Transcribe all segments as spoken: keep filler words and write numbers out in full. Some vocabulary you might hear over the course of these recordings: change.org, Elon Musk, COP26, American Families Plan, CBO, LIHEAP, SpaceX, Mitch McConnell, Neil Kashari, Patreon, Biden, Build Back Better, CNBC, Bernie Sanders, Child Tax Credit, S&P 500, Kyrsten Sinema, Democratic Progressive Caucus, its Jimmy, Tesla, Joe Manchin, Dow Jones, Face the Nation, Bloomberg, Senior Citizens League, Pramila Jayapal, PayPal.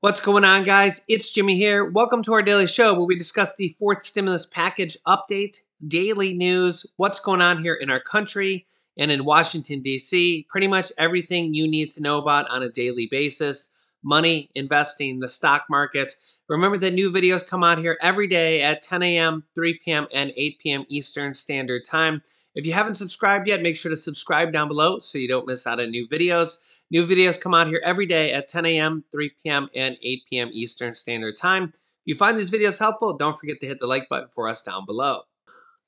What's going on, guys? It's Jimmy here. Welcome to our daily show where we discuss the fourth stimulus package update, daily news, what's going on here in our country and in Washington, D C, pretty much everything you need to know about on a daily basis, money, investing, the stock markets. Remember that new videos come out here every day at ten a m, three p m, and eight p m Eastern Standard Time. If you haven't subscribed yet, make sure to subscribe down below so you don't miss out on new videos. New videos come out here every day at ten a m, three p m, and eight p m Eastern Standard Time. If you find these videos helpful, don't forget to hit the like button for us down below.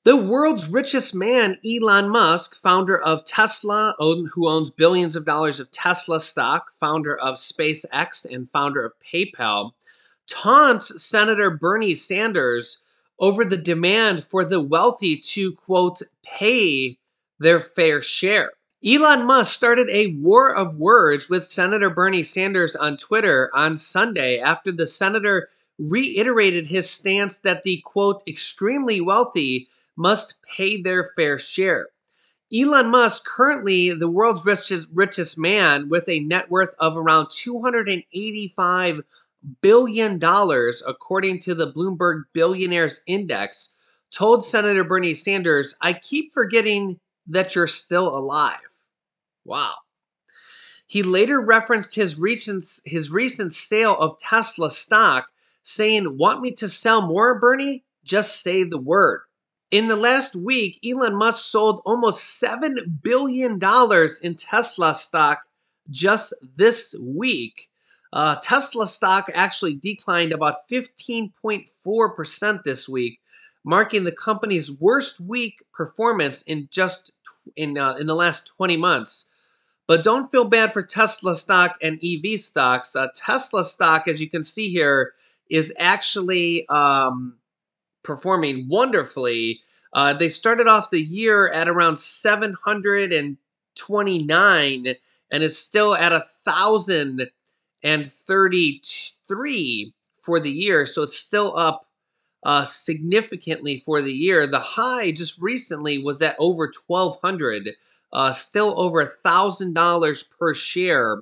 The world's richest man, Elon Musk, founder of Tesla, who owns billions of dollars of Tesla stock, founder of SpaceX, and founder of PayPal, taunts Senator Bernie Sanders over the demand for the wealthy to, quote, pay their fair share. Elon Musk started a war of words with Senator Bernie Sanders on Twitter on Sunday after the senator reiterated his stance that the, quote, extremely wealthy must pay their fair share. Elon Musk, currently the world's richest, richest man with a net worth of around two hundred eighty-five billion dollars, according to the Bloomberg Billionaires Index, told Senator Bernie Sanders, "I keep forgetting that you're still alive." Wow. He later referenced his recent, his recent sale of Tesla stock, saying, "Want me to sell more, Bernie? Just say the word." In the last week, Elon Musk sold almost seven billion dollars in Tesla stock just this week. Uh, Tesla stock actually declined about fifteen point four percent this week, marking the company's worst week performance in just in uh, in the last twenty months. But don't feel bad for Tesla stock and E V stocks. Uh, Tesla stock, as you can see here, is actually um, performing wonderfully. Uh, they started off the year at around seven hundred twenty-nine and is still at one thousand thirty-three for the year, so it's still up Uh, significantly for the year. The high just recently was at over twelve hundred, uh, still over one thousand dollars per share.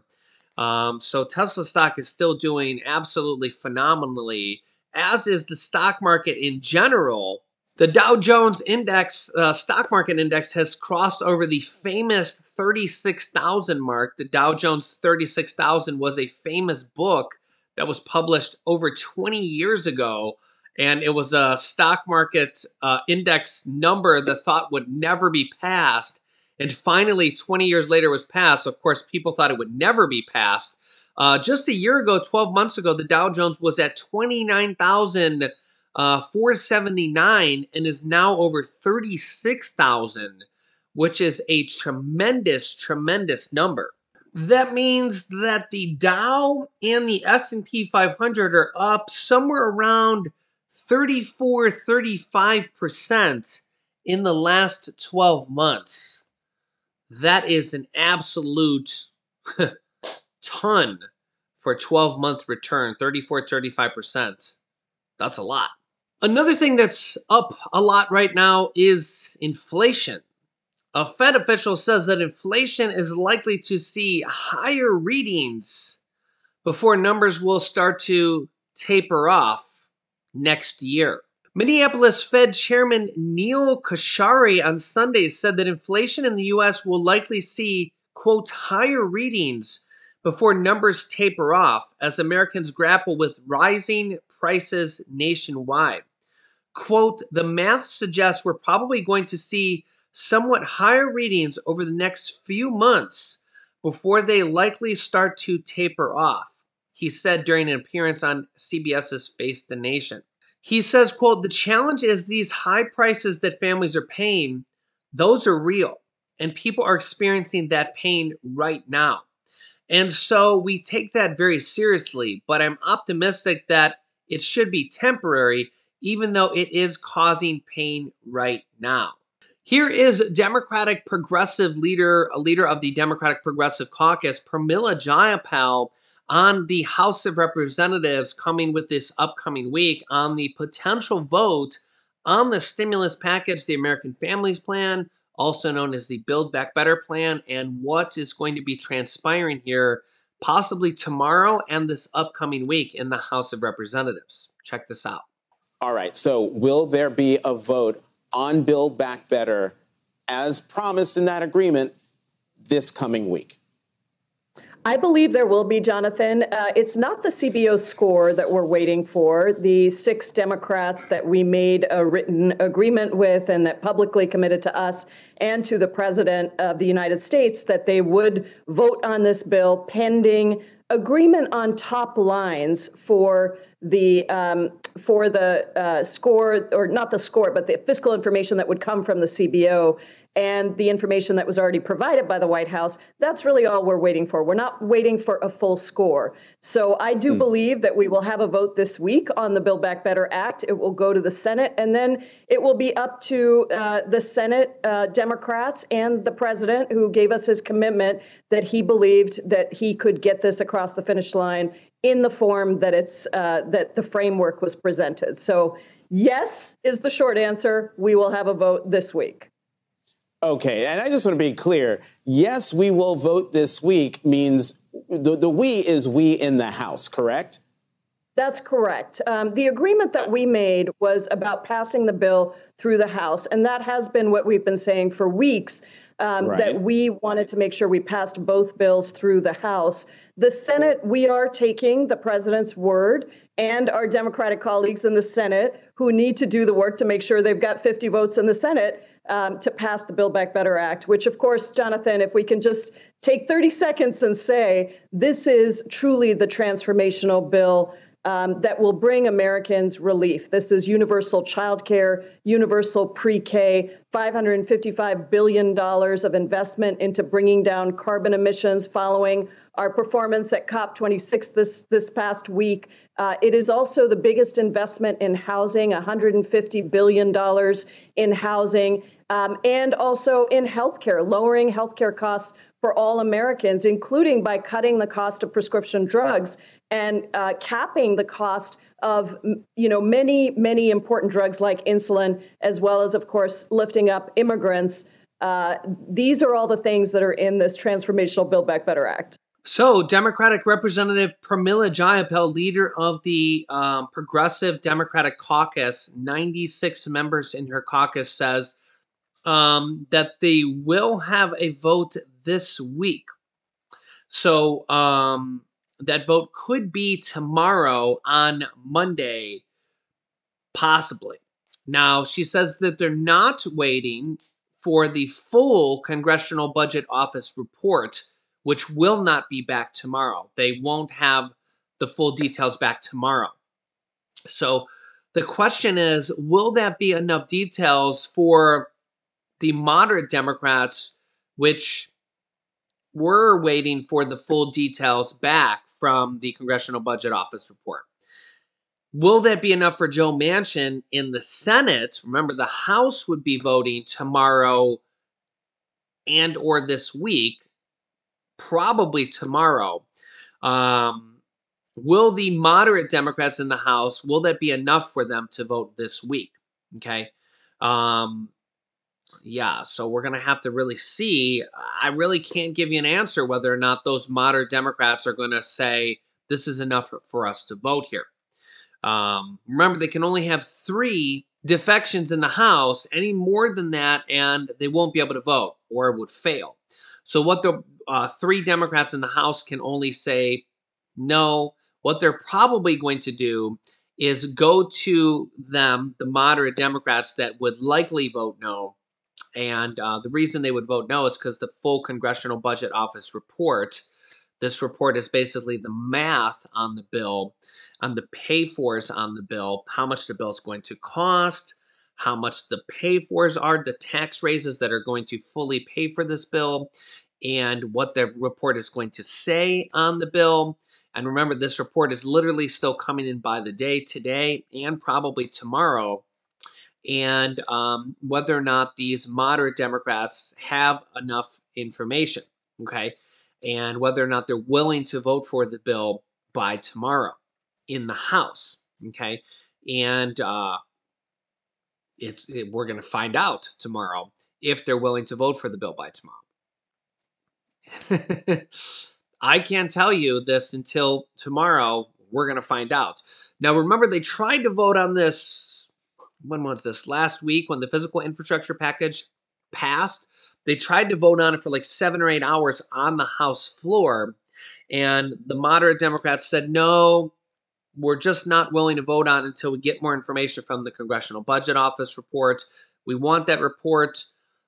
Um, so Tesla stock is still doing absolutely phenomenally, as is the stock market in general. The Dow Jones index, uh, stock market index, has crossed over the famous thirty-six thousand mark. The Dow Jones thirty-six thousand was a famous book that was published over twenty years ago. And it was a stock market uh, index number that thought would never be passed. And finally, twenty years later, was passed. Of course, people thought it would never be passed. Uh, just a year ago, twelve months ago, the Dow Jones was at twenty-nine thousand four hundred seventy-nine and is now over thirty-six thousand, which is a tremendous, tremendous number. That means that the Dow and the S and P five hundred are up somewhere around thirty-four, thirty-five percent in the last twelve months. That is an absolute ton for twelve month return, thirty-four, thirty-five percent. That's a lot. Another thing that's up a lot right now is inflation. A Fed official says that inflation is likely to see higher readings before numbers will start to taper off next year. Minneapolis Fed Chairman Neil Kashari on Sunday said that inflation in the U S will likely see, quote, higher readings before numbers taper off as Americans grapple with rising prices nationwide. Quote, "The math suggests we're probably going to see somewhat higher readings over the next few months before they likely start to taper off," he said during an appearance on C B S's Face the Nation. He says, quote, "The challenge is these high prices that families are paying, those are real, and people are experiencing that pain right now. And so we take that very seriously, but I'm optimistic that it should be temporary, even though it is causing pain right now." Here is Democratic Progressive leader, a leader of the Democratic Progressive Caucus, Pramila Jayapal, on the House of Representatives coming with this upcoming week on the potential vote on the stimulus package, the American Families Plan, also known as the Build Back Better Plan, and what is going to be transpiring here possibly tomorrow and this upcoming week in the House of Representatives. Check this out. All right. So will there be a vote on Build Back Better as promised in that agreement this coming week? I believe there will be, Jonathan. Uh, it's not the C B O score that we're waiting for. The six Democrats that we made a written agreement with and that publicly committed to us and to the president of the United States that they would vote on this bill pending agreement on top lines for the um, for the uh, score, or not the score, but the fiscal information that would come from the C B O and the information that was already provided by the White House. That's really all we're waiting for. We're not waiting for a full score. So I do mm. believe that we will have a vote this week on the Build Back Better Act. It will go to the Senate, and then it will be up to uh, the Senate uh, Democrats and the president, who gave us his commitment that he believed that he could get this across the finish line in the form that it's uh, that the framework was presented. So yes is the short answer. We will have a vote this week. Okay, and I just want to be clear. Yes, we will vote this week means the, the we is we in the House, correct? That's correct. Um, the agreement that we made was about passing the bill through the House, and that has been what we've been saying for weeks, um, right. that we wanted to make sure we passed both bills through the House. The Senate, we are taking the president's word and our Democratic colleagues in the Senate who need to do the work to make sure they've got fifty votes in the Senate Um, to pass the Build Back Better Act, which, of course, Jonathan, if we can just take thirty seconds and say this is truly the transformational bill um, that will bring Americans relief. This is universal childcare, universal pre-K, five hundred fifty-five billion dollars of investment into bringing down carbon emissions following our performance at COP twenty-six this, this past week. Uh, it is also the biggest investment in housing, one hundred fifty billion dollars in housing. Um, and also in healthcare, lowering healthcare costs for all Americans, including by cutting the cost of prescription drugs and uh, capping the cost of, you know, many, many important drugs like insulin, as well as, of course, lifting up immigrants. Uh, these are all the things that are in this transformational Build Back Better Act. So Democratic Representative Pramila Jayapal, leader of the um, Progressive Democratic Caucus, ninety-six members in her caucus, says Um, that they will have a vote this week. So um, that vote could be tomorrow on Monday, possibly. Now, she says that they're not waiting for the full Congressional Budget Office report, which will not be back tomorrow. They won't have the full details back tomorrow. So the question is, will that be enough details for the moderate Democrats, which were waiting for the full details back from the Congressional Budget Office report? Will that be enough for Joe Manchin in the Senate? Remember, the House would be voting tomorrow and or this week, probably tomorrow. Um, will the moderate Democrats in the House, will that be enough for them to vote this week? Okay. Um, Yeah, so we're going to have to really see. I really can't give you an answer whether or not those moderate Democrats are going to say this is enough for us to vote here. Um, remember, they can only have three defections in the House. Any more than that, and they won't be able to vote, or it would fail. So what the uh, three Democrats in the House can only say no. What they're probably going to do is go to them, the moderate Democrats that would likely vote no. And uh, the reason they would vote no is because the full Congressional Budget Office report, this report is basically the math on the bill, on the pay-fors on the bill, how much the bill is going to cost, how much the pay-fors are, the tax raises that are going to fully pay for this bill, and what the report is going to say on the bill. And remember, this report is literally still coming in by the day today and probably tomorrow. And um, whether or not these moderate Democrats have enough information, okay, and whether or not they're willing to vote for the bill by tomorrow in the House, okay, and uh, it's it, we're going to find out tomorrow if they're willing to vote for the bill by tomorrow. I can't tell you this until tomorrow. We're going to find out. Now, remember, they tried to vote on this, when was this? Last week when the physical infrastructure package passed. They tried to vote on it for like seven or eight hours on the House floor. And the moderate Democrats said, no, we're just not willing to vote on it until we get more information from the Congressional Budget Office report. We want that report.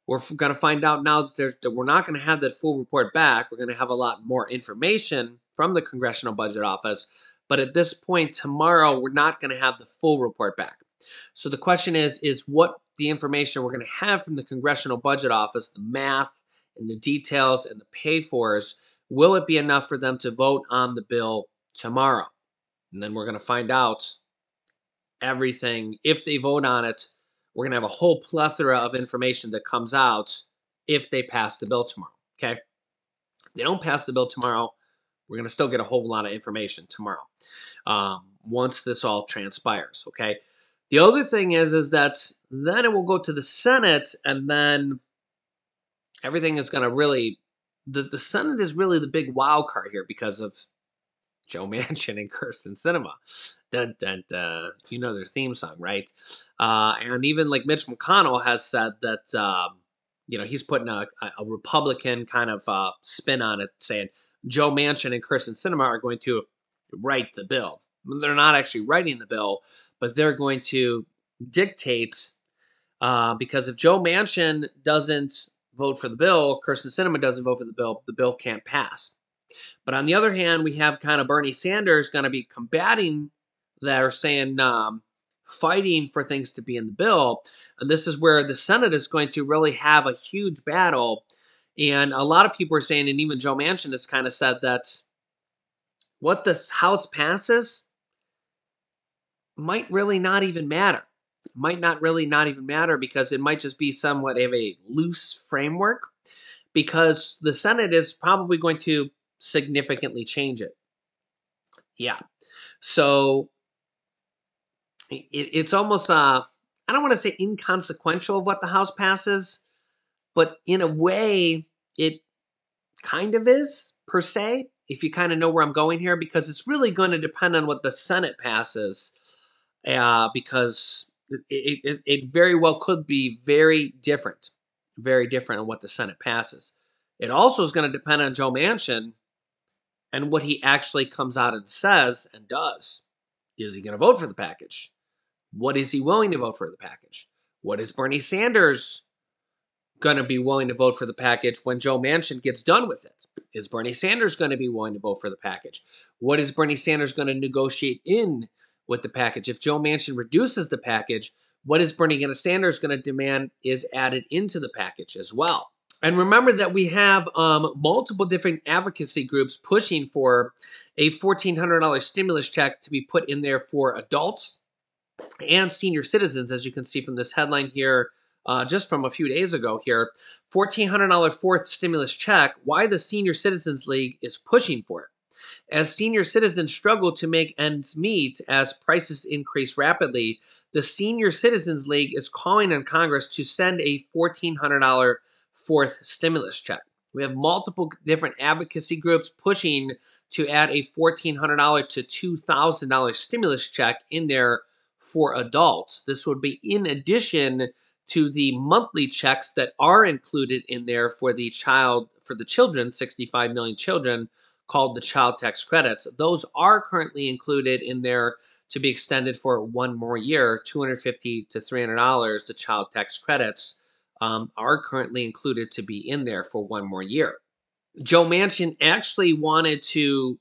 We're going to find out now that, that we're not going to have that full report back. We're going to have a lot more information from the Congressional Budget Office. But at this point tomorrow, we're not going to have the full report back. So the question is, is what the information we're going to have from the Congressional Budget Office, the math and the details and the pay-fors, will it be enough for them to vote on the bill tomorrow? And then we're going to find out everything. If they vote on it, we're going to have a whole plethora of information that comes out if they pass the bill tomorrow, okay? If they don't pass the bill tomorrow, we're going to still get a whole lot of information tomorrow um, once this all transpires, okay? The other thing is, is that then it will go to the Senate, and then everything is going to really, the, the Senate is really the big wild card here because of Joe Manchin and Kyrsten Sinema. Dun, dun, dun. You know their theme song, right? Uh, and even like Mitch McConnell has said that, um, you know, he's putting a, a Republican kind of uh, spin on it, saying Joe Manchin and Kyrsten Sinema are going to write the bill. They're not actually writing the bill, but they're going to dictate uh, because if Joe Manchin doesn't vote for the bill, Kyrsten Sinema doesn't vote for the bill, the bill can't pass. But on the other hand, we have kind of Bernie Sanders going to be combating that, or saying, um, fighting for things to be in the bill. And this is where the Senate is going to really have a huge battle. And a lot of people are saying, and even Joe Manchin has kind of said that what the House passes might really not even matter. Might not really not even matter because it might just be somewhat of a loose framework because the Senate is probably going to significantly change it. Yeah. So it, it's almost, uh, I don't want to say inconsequential of what the House passes, but in a way it kind of is per se, if you kind of know where I'm going here, because it's really going to depend on what the Senate passes uh, because it, it, it very well could be very different, very different on what the Senate passes. It also is going to depend on Joe Manchin and what he actually comes out and says and does. Is he going to vote for the package? What is he willing to vote for the package? What is Bernie Sanders going to be willing to vote for the package when Joe Manchin gets done with it? Is Bernie Sanders going to be willing to vote for the package? What is Bernie Sanders going to negotiate in with the package? If Joe Manchin reduces the package, what is Bernie Sanders going to demand is added into the package as well? And remember that we have um, multiple different advocacy groups pushing for a fourteen hundred dollar stimulus check to be put in there for adults and senior citizens, as you can see from this headline here, uh, just from a few days ago here, fourteen hundred dollar fourth stimulus check, why the Senior Citizens League is pushing for it. As senior citizens struggle to make ends meet as prices increase rapidly, the Senior Citizens League is calling on Congress to send a fourteen hundred dollar fourth stimulus check. We have multiple different advocacy groups pushing to add a fourteen hundred dollar to two thousand dollar stimulus check in there for adults. This would be in addition to the monthly checks that are included in there for the child, for the children, sixty-five million children, called the child tax credits. Those are currently included in there to be extended for one more year, two hundred fifty dollars to three hundred dollars, the child tax credits. Um, are currently included to be in there for one more year. Joe Manchin actually wanted to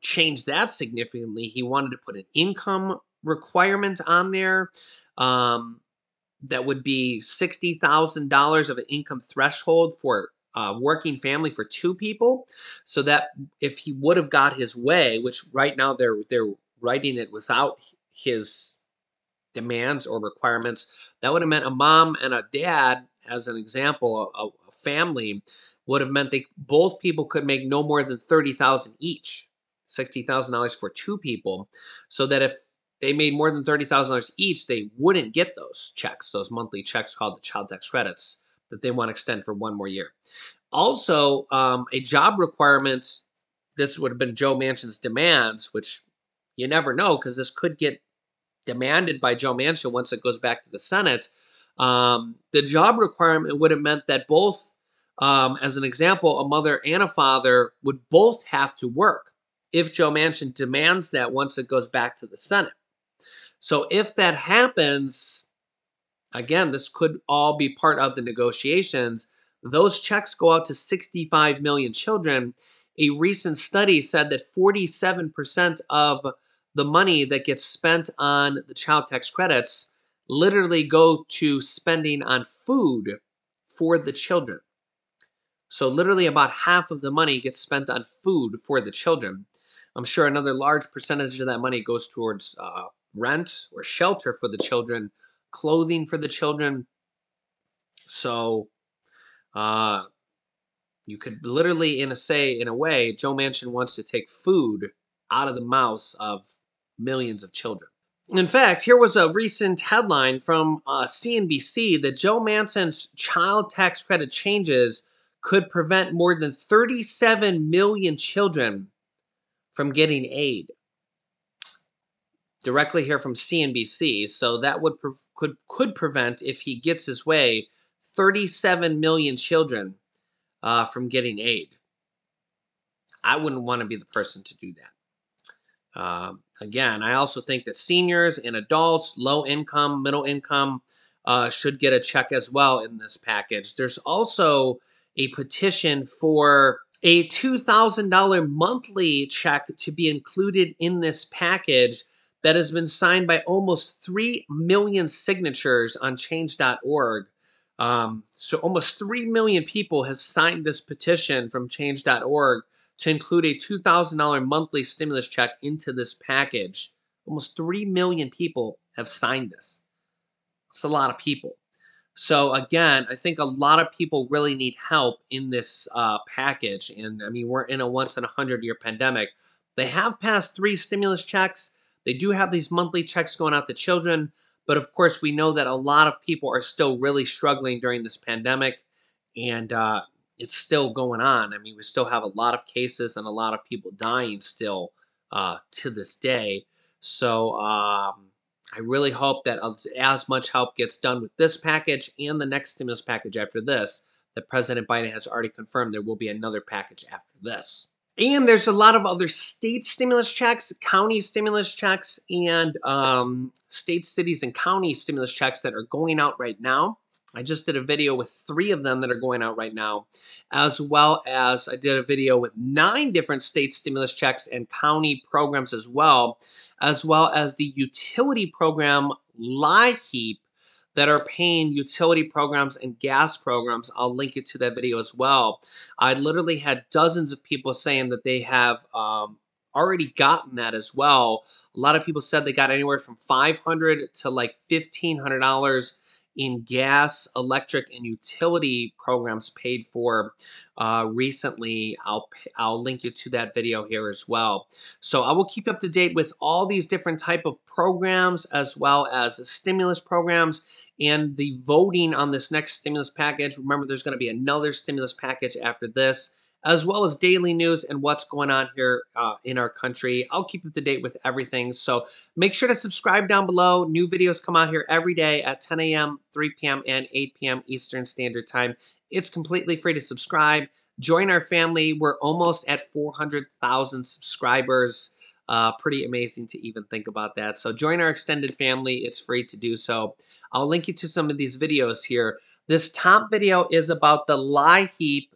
change that significantly. He wanted to put an income requirement on there um, that would be sixty thousand dollars of an income threshold for a working family for two people. So that if he would have got his way, which right now they're, they're writing it without his demands or requirements, that would have meant a mom and a dad, as an example, a, a family would have meant they both people could make no more than thirty thousand dollars each, sixty thousand dollars for two people, so that if they made more than thirty thousand dollars each, they wouldn't get those checks, those monthly checks called the child tax credits that they want to extend for one more year. Also, um, a job requirement this would have been Joe Manchin's demands, which you never know because this could get demanded by Joe Manchin once it goes back to the Senate. Um, the job requirement would have meant that both, um, as an example, a mother and a father would both have to work if Joe Manchin demands that once it goes back to the Senate. So if that happens, again, this could all be part of the negotiations. Those checks go out to sixty-five million children. A recent study said that forty-seven percent of the money that gets spent on the child tax credits literally go to spending on food for the children. So literally about half of the money gets spent on food for the children. I'm sure another large percentage of that money goes towards uh, rent or shelter for the children, clothing for the children. So uh, you could literally, in a say, in a way, Joe Manchin wants to take food out of the mouths of millions of children. In fact, here was a recent headline from uh, C N B C that Joe Manchin's child tax credit changes could prevent more than thirty-seven million children from getting aid. Directly here from C N B C, so that would pre could could prevent, if he gets his way, thirty-seven million children uh, from getting aid. I wouldn't want to be the person to do that. Uh, again, I also think that seniors and adults, low income, middle income, uh, should get a check as well in this package. There's also a petition for a two thousand dollar monthly check to be included in this package that has been signed by almost three million signatures on change dot org. Um, so almost three million people have signed this petition from change dot org to include a two thousand dollar monthly stimulus check into this package. Almost three million people have signed this. That's a lot of people. So again, I think a lot of people really need help in this uh, package. And I mean, we're in a once in a hundred year pandemic. They have passed three stimulus checks. They do have these monthly checks going out to children. But of course, we know that a lot of people are still really struggling during this pandemic. And uh, it's still going on. I mean, we still have a lot of cases and a lot of people dying still uh, to this day. So um I really hope that as much help gets done with this package and the next stimulus package after this, that President Biden has already confirmed there will be another package after this. And there's a lot of other state stimulus checks, county stimulus checks, and um, state, cities, and county stimulus checks that are going out right now. I just did a video with three of them that are going out right now, as well as I did a video with nine different state stimulus checks and county programs as well, as well as the utility program LIHEAP that are paying utility programs and gas programs. I'll link you to that video as well. I literally had dozens of people saying that they have um, already gotten that as well. A lot of people said they got anywhere from five hundred dollars to like fifteen hundred dollars in gas, electric, and utility programs paid for uh, recently. I'll, I'll link you to that video here as well. So I will keep up to date with all these different type of programs as well as stimulus programs and the voting on this next stimulus package. Remember, there's going to be another stimulus package after this, as well as daily news and what's going on here uh, in our country. I'll keep up to date with everything. So make sure to subscribe down below. New videos come out here every day at ten A M, three P M, and eight P M Eastern Standard Time. It's completely free to subscribe. Join our family. We're almost at four hundred thousand subscribers. Uh, pretty amazing to even think about that. So join our extended family. It's free to do so. I'll link you to some of these videos here. This top video is about the LIHEAP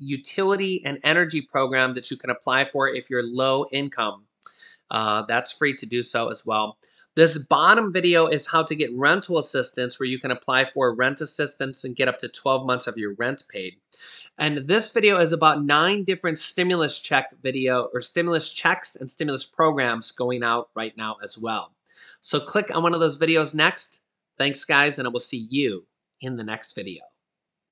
utility and energy program that you can apply for if you're low income. Uh, that's free to do so as well. This bottom video is how to get rental assistance, where you can apply for rent assistance and get up to twelve months of your rent paid. And this video is about nine different stimulus check video or stimulus checks and stimulus programs going out right now as well. So click on one of those videos next. Thanks, guys, and I will see you in the next video.